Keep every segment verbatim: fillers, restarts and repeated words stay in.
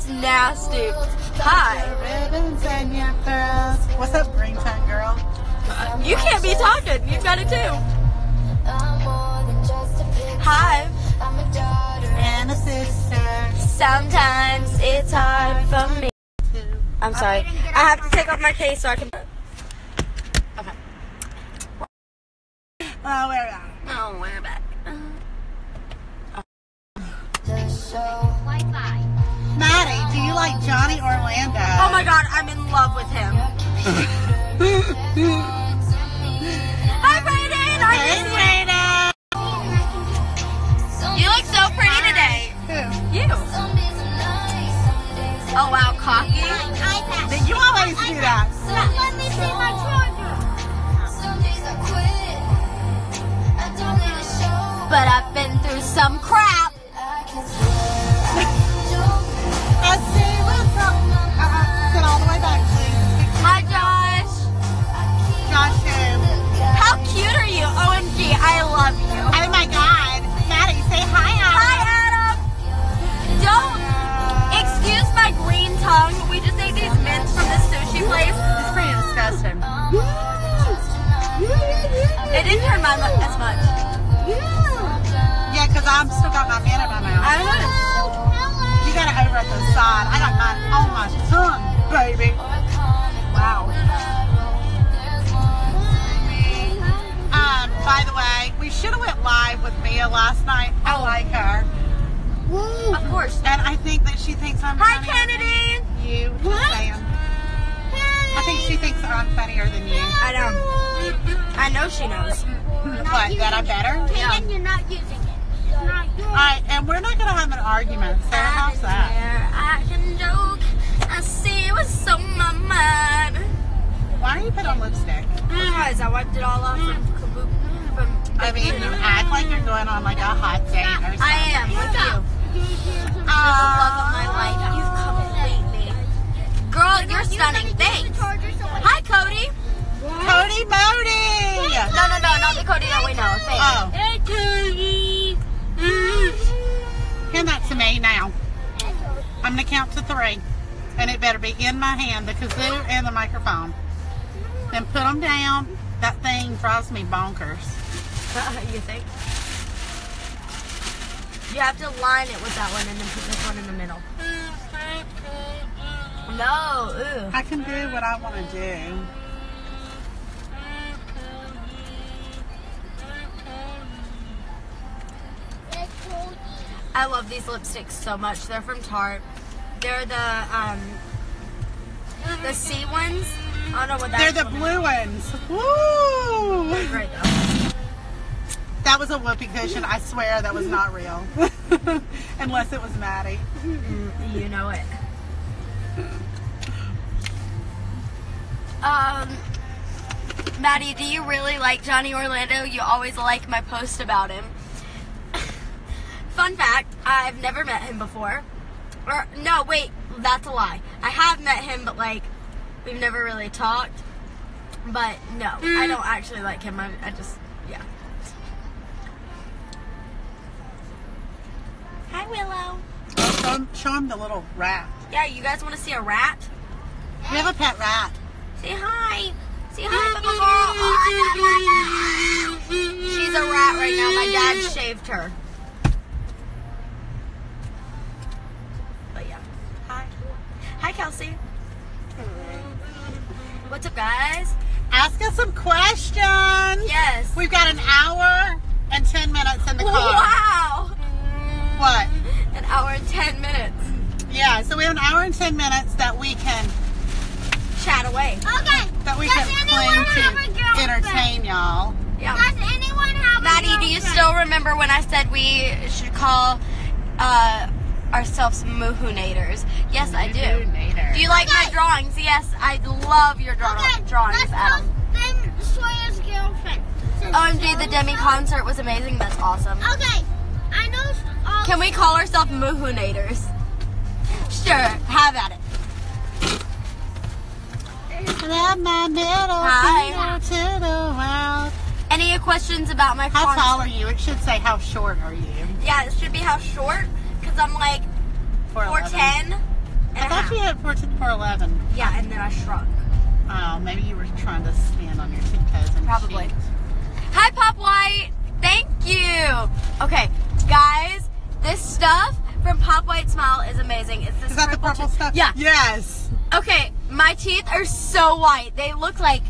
That's nasty. Hi. What's up, green time girl? Uh, you can't be talking. You've got it too. Hi. And a sister. Sometimes it's hard for me. I'm sorry. I have to take off my case so I can. Okay. Oh, we're back. Oh, we're back. So, Maddie, do you like Johnny Orlando? Oh my god, I'm in love with him. Hi, Brayden! I miss Brayden! You look so pretty today. Who? You. Oh wow, cocky. Did you always do that? Let me see my children. But I've been through some crap. Hi Josh. Josh who? How cute are you? O M G, I love you. Oh my god. Maddie, say hi Adam. Hi Adam. Don't excuse my green tongue. We just ate these mints from this sushi place. It's pretty disgusting. It didn't hurt my mouth as much. Yeah, because I'm still got my banana in my mouth. I know. You got it over at the side. I got mine on my tongue, baby. Wow. Um, by the way, we should have went live with Mia last night. I oh. like her. Woo. Of course. And I think that she thinks I'm Hi, funny. Hi, Kennedy. You. What? Hey. I think she thinks I'm funnier than you. I know. I know she knows. What, that I'm better? Yeah. Kayden, you're not using it. Alright, and we're not gonna have an argument, so how's that? I can joke, I see what's on my mind. Why don't you put on lipstick? Because mm. I wiped it all off from Kaboop. I mean, you act like you're going on like a hot date or something. I am, with you. You're the love of my life. You've complete me. Girl, you're stunning. Thanks. Hi, Cody. What? Cody Mody. Hey, no, no, no, not the Cody that we know. Thanks. Oh. Hey, Cody. Hand that to me now. I'm going to count to three. And it better be in my hand, the kazoo and the microphone. Then put them down. That thing drives me bonkers. You think? You have to line it with that one and then put this one in the middle. No. Ew. I can do what I want to do. I love these lipsticks so much. They're from Tarte. They're the um, the sea ones. I don't know what that. They're the blue ones. Woo! They're great though. That was a whoopee cushion. I swear that was not real, unless it was Maddie. You know it. Um, Maddie, do you really like Johnny Orlando? You always like my post about him. Fun fact, I've never met him before. Or, no, wait, that's a lie. I have met him, but, like, we've never really talked. But, no, mm. I don't actually like him. I, I just, yeah. Hi, Willow. Show him, show him the little rat. Yeah, you guys want to see a rat? We have a pet rat. Say hi. Say hi, little girl. She's a rat right now. My dad shaved her. Hi, Kelsey. What's up, guys? Ask us some questions. Yes. We've got an hour and ten minutes in the car. Wow. What? An hour and ten minutes. Yeah, so we have an hour and ten minutes that we can chat away. Okay. That we Does can plan to entertain y'all. Yeah. Does anyone have Maddie, a do you still remember when I said we should call... Uh, ourselves Moohoonators. Yes, I do. Moohoonators. Do you like okay. my drawings? Yes, I love your draw okay. drawings, Adam. Let's go Sawyer's girlfriend. O M G, the Demi concert was amazing. That's awesome. Okay, I know. Uh, Can we call ourselves Moohoonators? Sure, have at it. Hello, my middle Hi. To the world. Any questions about my how concert? How tall are you? It should say how short are you. Yeah, it should be how short. I'm like four ten I thought you had fourteen for eleven. Yeah, and then I shrunk. Oh, maybe you were trying to stand on your tiptoes and probably. Cheat. Hi, Pop White. Thank you. Okay, guys, this stuff from Pop White Smile is amazing. It's this is that purple the purple stuff? Yeah. Yes. Okay, my teeth are so white. They look like.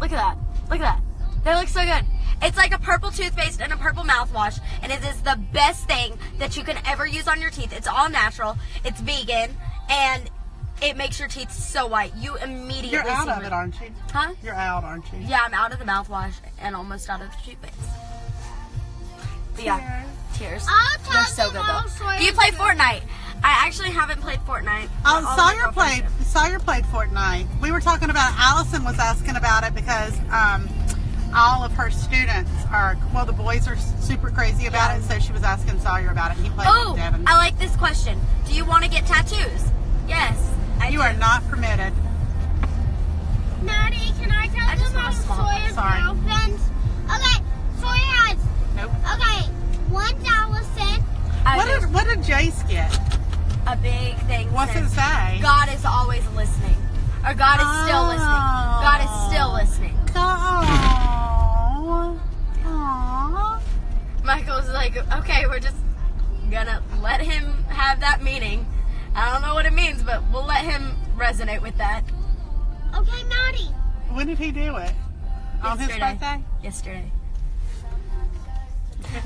Look at that. Look at that. They look so good. It's like a purple toothpaste and a purple mouthwash, and it is the best thing that you can ever use on your teeth. It's all natural, it's vegan, and it makes your teeth so white. You immediately You're out of it, aren't you? Huh? You're out, aren't you? Yeah, I'm out of the mouthwash and almost out of the toothpaste. But yeah, tears. They're so good, though. Do you play Fortnite? I actually haven't played Fortnite. Um, Sawyer played, Sawyer played Fortnite. We were talking about it. Allison was asking about it because... Um, all of her students are, well, the boys are super crazy about yeah. it, so she was asking Sawyer about it. He played oh, with Devin. I like this question. Do you want to get tattoos? Yes. I you do. Are not permitted. Maddie, can I tell I them about Sawyer's girlfriend? Okay, Sawyer has. Nope. Okay, one Allison. What did, what did Jace get? A big thing. What's it say? God is always listening. Or God is still oh. listening. God is still listening. God. Aww. Michael's like, okay, we're just gonna let him have that meaning. I don't know what it means, but we'll let him resonate with that. Okay, Maddie. When did he do it? Yesterday. On his birthday? Yesterday.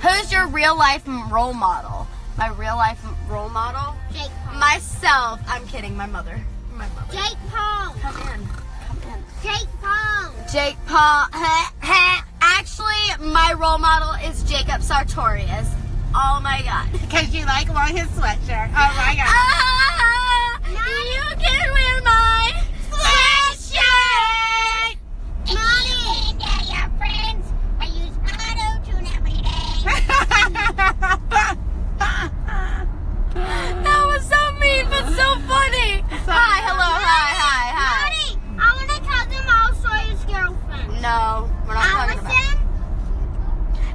Who's your real life role model? My real life role model? Jake Paul. Myself. I'm kidding, my mother. My mother. Jake Paul. Come in. Come in. Jake Paul. Jake Paul. Actually, my role model is Jacob Sartorius. Oh my god. Because you like wearing his sweatshirt. Oh my god. Ah, you can wear my sweatshirt! If you can't get your friends, I use auto-tune every day. That was so mean, but so funny. So hi, hello, Maddie, hi, hi, hi. Maddie, I want to call them all Sawyer's girlfriend. No, we're not Allison? Talking about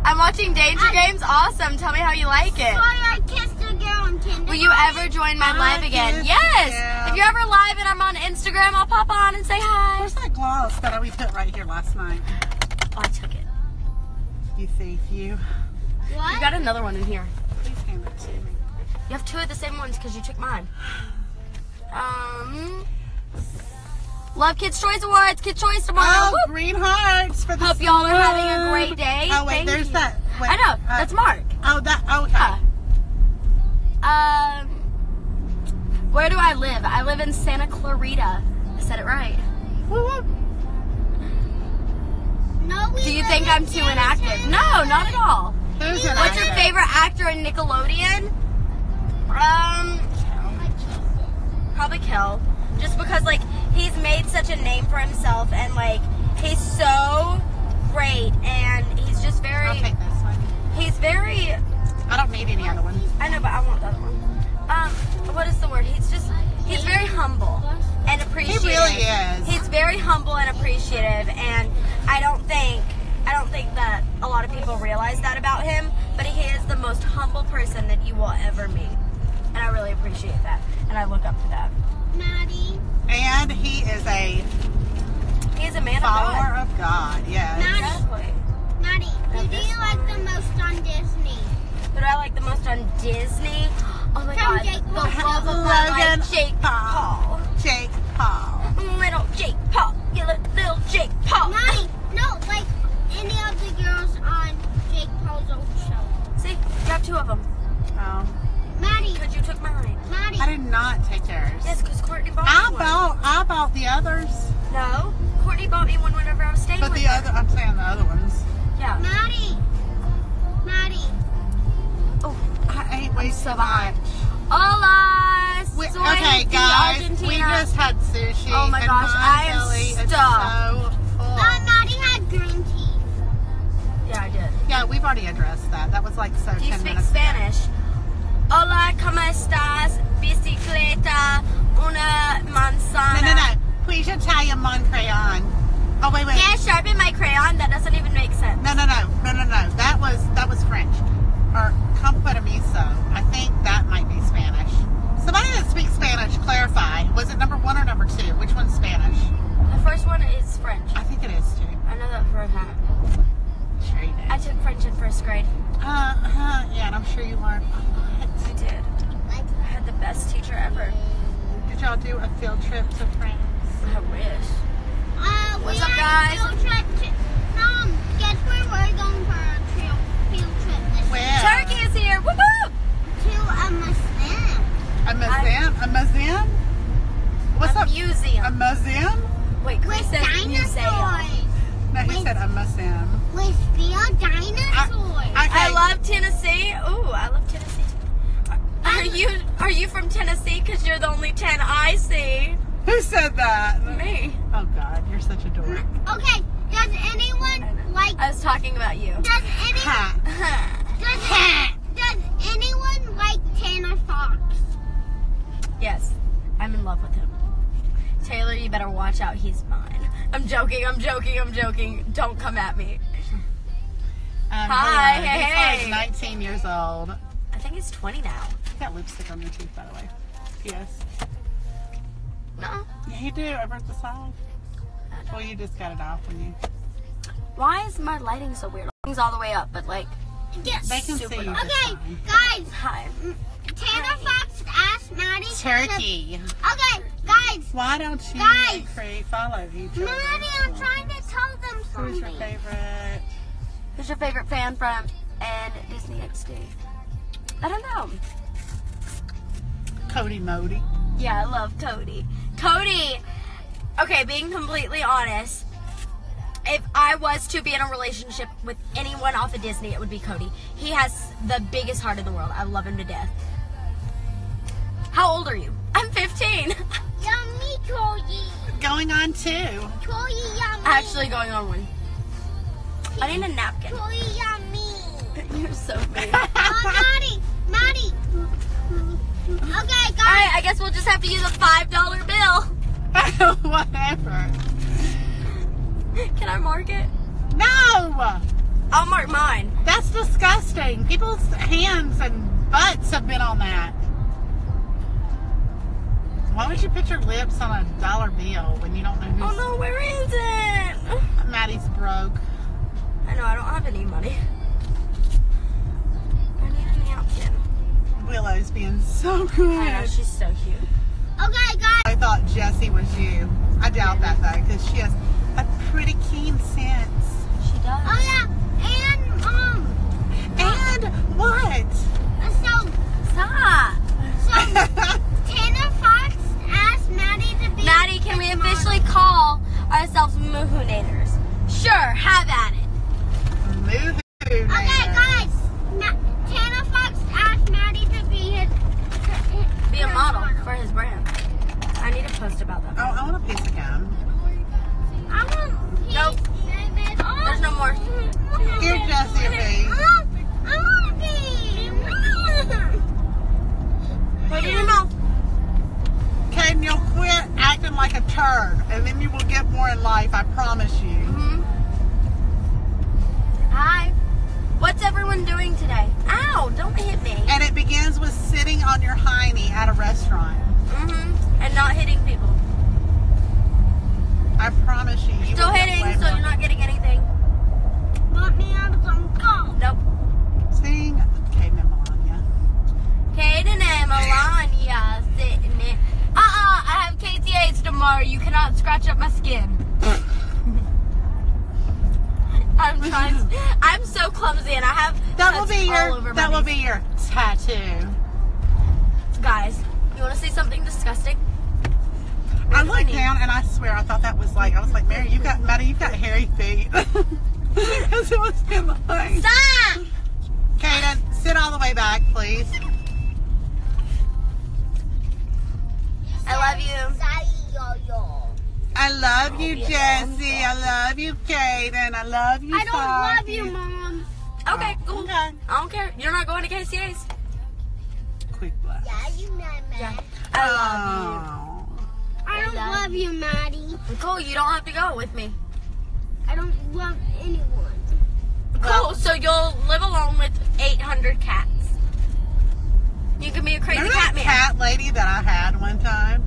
I'm watching Danger I, Games. Awesome. Tell me how you like it. Sawyer, I kissed a girl on Tinder. Will you ever join my live again? Yes. Yeah. If you're ever live and I'm on Instagram, I'll pop on and say hi. Where's that gloss that we put right here last night? Oh, I took it. You see, you. What? You got another one in here. Please hand it to me. You have two of the same ones because you took mine. Um. Love Kids Choice Awards. Kids Choice tomorrow. Oh, green hearts for the hope y'all are having a great day. Oh wait, Thank there's you. That. Wait, I know. Uh, that's Mark. Oh, that. Okay. Uh, um, where do I live? I live in Santa Clarita. I said it right. No, we do you think I'm too inactive? No, not at all. Who's What's actor? Your favorite actor in Nickelodeon? Um, probably Kel. Just because, like, he's made such a name for himself, and, like, he's so great, and he's just very... I'll take this one. He's very... I don't need any other one. I know, but I want the other one. Um, what is the word? He's just... He's very humble and appreciative. He really is. He's very humble and appreciative, and I don't think... I don't think that a lot of people realize that about him, but he is the most humble person that you will ever meet. And I really appreciate that, and I look up to that. Maddie. And he is a He's a man follower of God. Of God, yes. Maddie, Maddie who do you like the most on Disney? Who do I like the most on Disney? Oh my From God, Jake the love of my life, Jake Paul. Jake Paul. Little Jake Paul. You little Jake Paul. Maddie, no, like any of the girls on Jake Paul's old show. See, you have two of them. Oh. Maddie, because you took mine. Maddie, I did not take yours. Yes, because Courtney bought I me bought, one. I bought the others. No, Courtney bought me one whenever I was staying but with her. But the other, I'm saying the other ones. Yeah. Maddie, Maddie. Oh, I ate way so much. Hola, we, okay, guys, Argentina. We just had sushi. Oh my and gosh, I am stuffed. So full. Uh, Maddie had green tea. Yeah, I did. Yeah, we've already addressed that. That was like so. Do you ten speak minutes Spanish? Ago. Hola, ¿cómo estás? Bicicleta, una manzana. No, no, no. Please Italian mon crayon. Oh, wait, wait. Yeah, sharpen my crayon. That doesn't even make sense. No, no, no. No, no, no. That was, that was French. Or computamiso. I think that might be Spanish. Somebody that speaks Spanish uh, huh, yeah, and I'm sure you learned a lot. I did. I had the best teacher ever. Did y'all do a field trip to France? I wish. Uh, What's up, guys? Field trip to, um, guess where we're going for a field, field trip this where? year. Turkey is here. Woo woo! To a museum. A museum? A museum? What's a up? Museum. A museum? Wait, Chris With said dinosaurs. museum. No, he With, said a museum. With real dinosaurs. I, okay. I love Tennessee. Ooh, I love Tennessee. Are you are you from Tennessee? Because you're the only ten I see. Who said that? Me. Oh God, you're such a dork. Okay, does anyone like? I was talking about you. Does anyone? does, does anyone like Tanner Fox? Yes, I'm in love with him. Taylor, you better watch out. He's mine. I'm joking. I'm joking. I'm joking. Don't come at me. Um, Hi. Hey. He's like nineteen years old. I think he's twenty now. You got lipstick on your teeth, by the way. P S No. Yeah, you do. Over at the side. Well, you just got it off when you. Why is my lighting so weird? Things all the way up, but like. Yes. They can super see you. Okay, guys. Hi. Tanner Fox asked Maddie. Turkey. To... Okay, guys. Why don't you guys. create follow each other? Maddie, I'm trying to tell them something. Who's your favorite? Who's your favorite fan from and Disney X D? I don't know. Cody Mody. Yeah, I love Cody. Cody! Okay, being completely honest, if I was to be in a relationship with anyone off of Disney, it would be Cody. He has the biggest heart in the world. I love him to death. How old are you? I'm fifteen. Yummy, Cody. Going on two. Cody, yummy. Actually going on one. I need a napkin. Cody, yummy. You're so big. Oh, Maddie, Maddie. Okay, guys. All right, I guess we'll just have to use a five dollar bill. Whatever. Can I mark it? No. I'll mark mine. That's disgusting. People's hands and butts have been on that. Why would you put your lips on a dollar bill when you don't know who's? Oh no, where is it? Maddie's broke. I know. I don't have any money. I need a napkin. Willow's being so good. I know, she's so cute. Okay, guys. I thought Jessie was you. I doubt that, though, because she has a pretty keen sense. She does. Oh, yeah. And, um. And um, what? So. Stop. So, Tanner Fox asked Maddie to be. Maddie, can we officially mom. call ourselves Moohoonators? Sure, have at it. Moohoonators. Okay, guys. Ma Tanner Fox asked Maddie to be his, his, be a model, model for his brand. I need a post about that. Oh, I want a piece of gum. I want a piece. Nope. Oh. There's no more. Give Jessie a piece. I want a piece. Put it in your mouth. Kayden, you'll quit acting like a turd, and then you will get more in life, I promise you. Mm-hmm. Hi. What's everyone doing today? Ow, don't hit me. And it begins with sitting on your hiney at a restaurant. Mm-hmm. And not hitting people. I promise you. you Still hitting, so more. You're not getting anything. Want me out of some call? Nope. Sing Kayden and Melania. Kayden and Melania sitting in. Uh-uh, I have K T As tomorrow. You cannot scratch up my skin. I'm trying. I'm so clumsy, and I have that will be your that will be your tattoo. Guys, you want to see something disgusting? I looked down, and I swear I thought that was like I was like, Mary, you got Maddie, you got hairy feet because it was in the line. Stop! Kayden, sit all the way back, please. I love you. I love you, Jessie. I love you, Kayden. I love you, I don't Sarge. love you, Mom. Okay, cool. Okay. I don't care. You're not going to K C A's. Quick blast. Yeah, you mad, Maddie. Yeah. I oh. love you. I don't I love, love you, Maddie. Nicole, you don't have to go with me. I don't love anyone. Cool, well, so you'll live alone with eight hundred cats. You can be a crazy cat man. Cat lady that I had one time.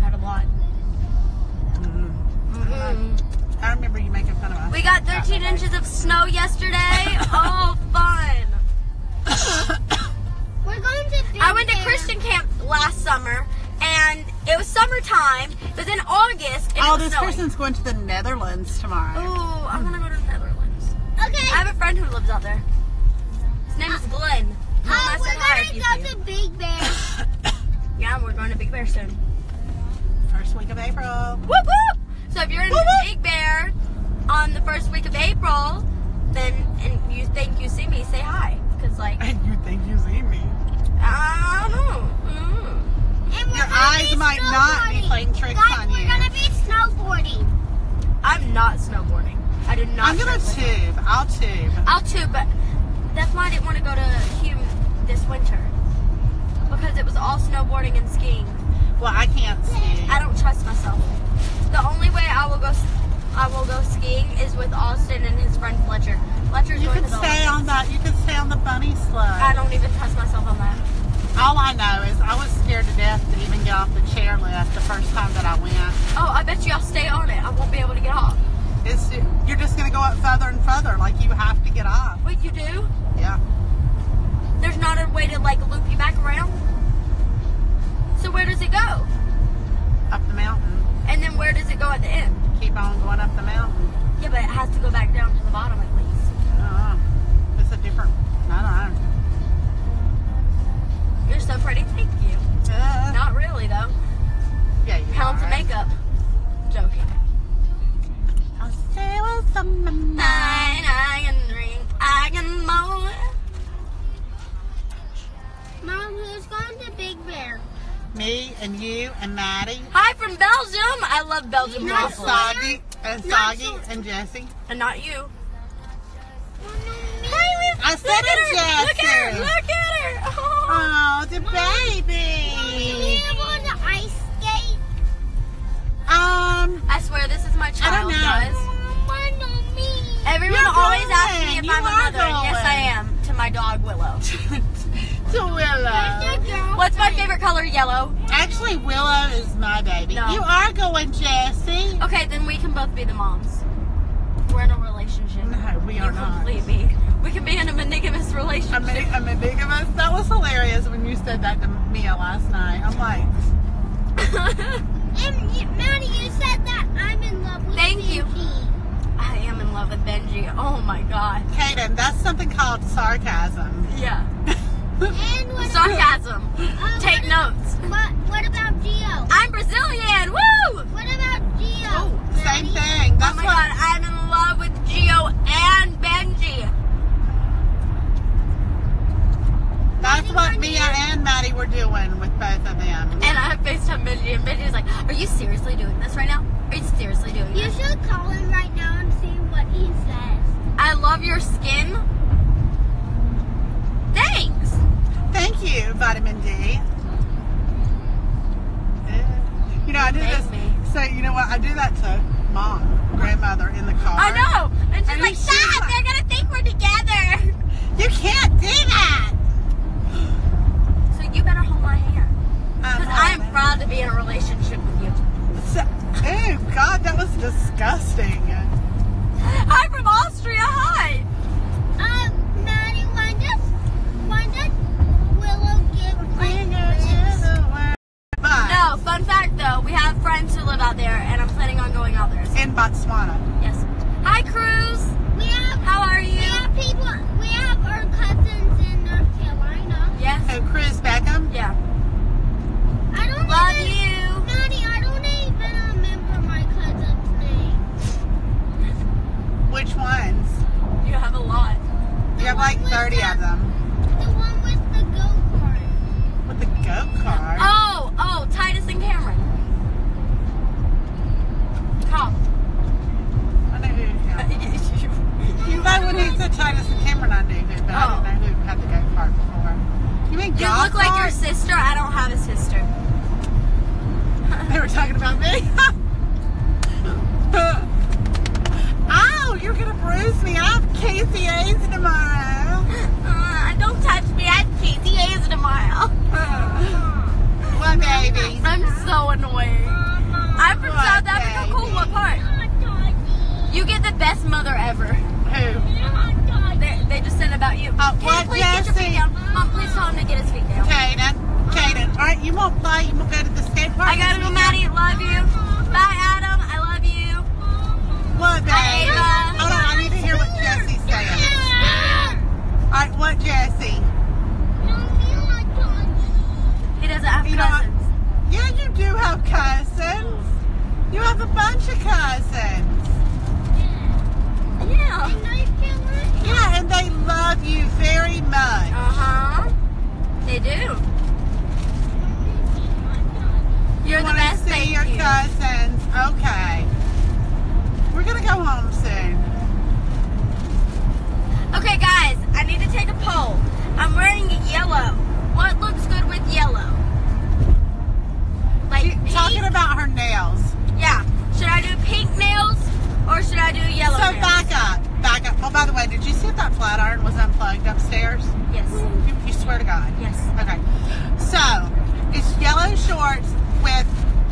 Had a lot. Mm-hmm. Mm-hmm. I remember everybody making fun of us. We got thirteen inches of snow yesterday. Oh, fun. We're going to Big Bear. I went to Christian camp last summer, and it was summertime. It was in August, and oh, it was this snowing. Person's going to the Netherlands tomorrow. Oh, I'm going to go to the Netherlands. Okay. I have a friend who lives out there. His name uh, is Glenn. Uh, we're going to go to Big Bear. Yeah, we're going to Big Bear soon. First week of April. Whoop, whoop. So if you're in Big Bear on the first week of April, then and you think you see me, say hi. Cause like and you think you see me. I don't know. Mm. And your eyes might not be playing tricks Guys, on you. We're gonna be snowboarding. I'm not snowboarding. I did not. I'm gonna tube. I'll tube. I'll tube, but that's why I didn't want to go to Hume this winter because it was all snowboarding and skiing. Well, I can't ski. I don't trust myself. The only way I will go, I will go skiing is with Austin and his friend Fletcher. Fletcher's you going to the. You can stay on that. You can stay on the bunny sled. I don't even trust myself on that. All I know is I was scared to death to even get off the chairlift the first time that I went. Oh, I bet you I'll stay on it. I won't be able to get off. It's you're just going to go up further and further. Like you have to get off. Wait, you do? Yeah. There's not a way to like loop you back around. So where does it go? Up the mountain. And then where does it go at the end? Keep on going up the mountain. Yeah, but it has to go back down to the bottom at least. Uh, it's a different, I don't know. You're so pretty, thank you. Uh, Not really, though. Yeah, you Pounds are, right? of makeup. Joking. I'll stay with some of mine. I can drink, I can mow. Mom, who's going to Big Bear? Me and you and Maddie. Hi from Belgium. I love Belgium. And Soggy and Soggy so and Jessie. And not you. Hey, I said it's Jessie. Look at her. Look at her. Oh, oh the Mommy. baby. Mommy, we need to go on the ice skate. Um, I swear this is my child, guys. Everyone You're always asks me if you I'm a mother. Going. Yes, I am. To my dog Willow. To Willow. What's my favorite color? Yellow. Actually, Willow is my baby. No. You are going, Jessie. Okay, then we can both be the moms. We're in a relationship. No, we are not. Completely. We can be in a monogamous relationship. A monogamous? That was hilarious when you said that to Mia last night. I'm like... And you, Maddie, you said that I'm in love with Thank Benji. Thank you. I am in love with Benji. Oh, my God. Kayden, that's something called sarcasm. Yeah. And what sarcasm. Uh, Take what notes. About, what, what about Gio? I'm Brazilian. Woo! What about Gio? Oh, same thing. That's oh my what... God, I'm in love with Gio and Benji. That's Maddie, what Mia and Maddie were doing with both of them. And I FaceTime Benji, and Benji's like, "Are you seriously doing this right now? Are you seriously doing you this?" You should call him right now and see what he says. I love your skin. Thanks. Thank you, vitamin D. You know, I do this. So, you know what? I do that to mom, grandmother in the car. I know. And she's like, Stop, they're going to think we're together. You can't do that. So, you better hold my hand. Because I am proud to be in a relationship with you. So, oh, God, that was disgusting. I'm from Austria. Hi. Um, Maddie, why just. Why did Willow give my No, fun fact though, we have friends who live out there and I'm planning on going out there. So. In Botswana. Yes. Hi Cruz! We have How are you? We have people we have our cousins in North Carolina. Yes. Oh, Cruz Beckham? Yeah. I don't Love even, you. Maddie, I don't even remember my cousin's name. Which ones? You have a lot. You have like thirty of them. The go-kart. Oh, oh, Titus and Cameron. Cop. I know who you You know when he said Titus and Cameron, I knew who, but oh. I didn't know who had the go-kart before. You mean go-kart? You look like your sister. I don't have a sister. They were talking about me. Ow, you're going to bruise me. I have K C A's tomorrow. Uh, don't touch me. I have K C A's tomorrow. What baby? I'm so annoyed. I'm from South Africa. Cool, what part? You Uh, what, Jessie? Mom, please tell him to get his feet down. Kayden. Kayden. All right, you won't play. You won't go to the skate park. I gotta go, Maddie. Love you. Bye, Adam. I love you. What, babe? Hold on. I need to hear what Jessie's saying. All right, what, Jessie? He doesn't have cousins. Yeah, you do have cousins. You have a bunch of cousins. Yeah. Yeah, and they love you very much. Uh-huh. They do. You're the best. See your cousins. Okay. We're gonna go home soon. Okay, guys. I need to take a poll. I'm wearing a yellow. What looks good with yellow? Like pink? Talking about her nails. Yeah. Should I do pink nails? Or should I do yellow So nails? back up, back up. Oh, by the way, did you see if that flat iron was unplugged upstairs? Yes. You, you swear to God? Yes. Okay. So, it's yellow shorts with,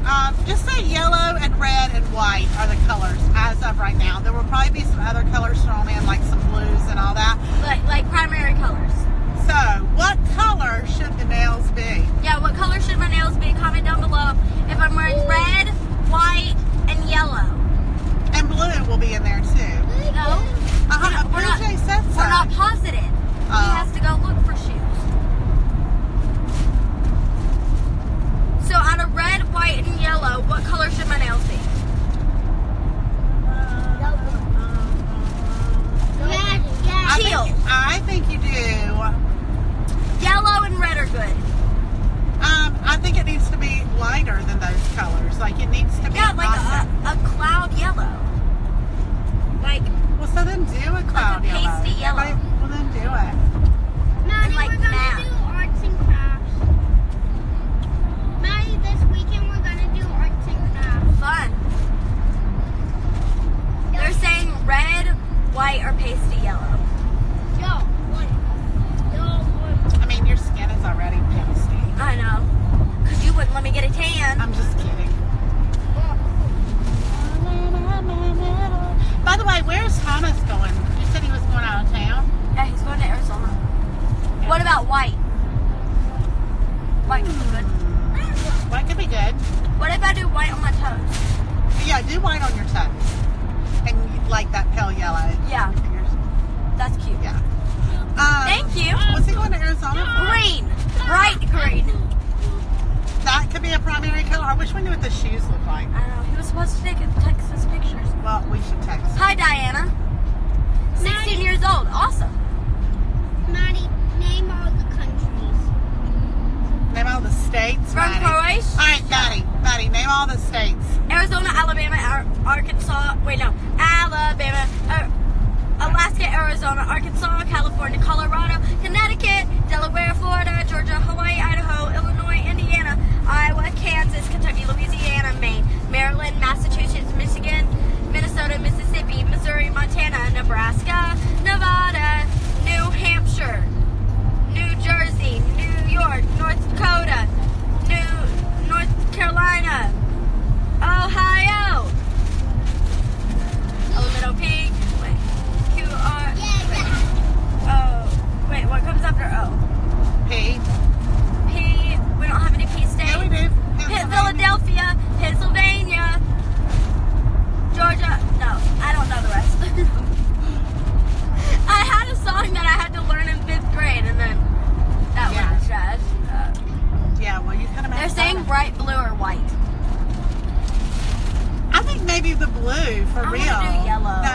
um, just say yellow and red and white are the colors as of right now. There will probably be some other colors thrown in, like some blues and all that. Like, like primary colors. So, what color should the nails be? Yeah, what color should my nails be? Comment down below if I'm wearing red, white, and yellow. And blue will be in there too. No. Uh-huh. We're not, we're not, we're not positive. Uh, he has to go look for shoes. So out of red, white, and yellow, what color should my nails be? Red, yeah. Teal. I think, I think you do. Yellow and red are good. Um, I think it needs to be lighter than those colors. Like, it needs to be Yeah, like a, a cloud yellow. Like... Well, so then do a cloud yellow. Like a pasty yellow. yellow. Well, then do it. Maddie, like we're going to do arts and crafts. Maddie, this weekend we're going to do arts and crafts. Fun. Yo. They're saying red, white, or pasty yellow. Yo, what? Yo, what? I mean, your skin is already pasty. I know. Because you wouldn't let me get a tan. I'm just kidding. By the way, where's Thomas going? You said he was going out of town? Yeah, he's going to Arizona. Yeah. What about white? White could be good. White could be good. What if I do white on my toes? Yeah, do white on your toes. And you like that pale yellow. Yeah. That's cute. Yeah. Um, Thank you. Was he going to Arizona? Green. Bright green. That could be a primary color. I wish we knew what the shoes look like. I know. He was supposed to take text us pictures. Well, we should text. Hi, Diana. sixteen Maddie. Years old. Awesome. Maddie, name all the countries. Name all the states, From Maddie. Croatia. All right, Maddie. Maddie, name all the states. Arizona, Alabama, Ar Arkansas. Wait, no. Alabama, Ar Alaska, Arizona, Arkansas, California, Colorado, Connecticut, Delaware, Florida, Georgia, Hawaii, Idaho, Illinois, Indiana, Iowa, Kansas, Kentucky, Louisiana, Maine, Maryland, Massachusetts, Michigan, Minnesota, Mississippi, Missouri, Montana, Nebraska, Nevada, New Hampshire, New Jersey, New York, North Dakota, New North Carolina, Ohio, a little pink. Uh, wait. Oh, wait, what comes after O? P. P. We don't have any P states. Yeah, we do. Philadelphia, Pennsylvania, Georgia. No, I don't know the rest. I had a song that I had to learn in fifth grade, and then that yeah. was trash. Uh, yeah, well, you kind of. They're saying that. Bright blue or white. I think maybe the blue for I real. I want to do yellow. No,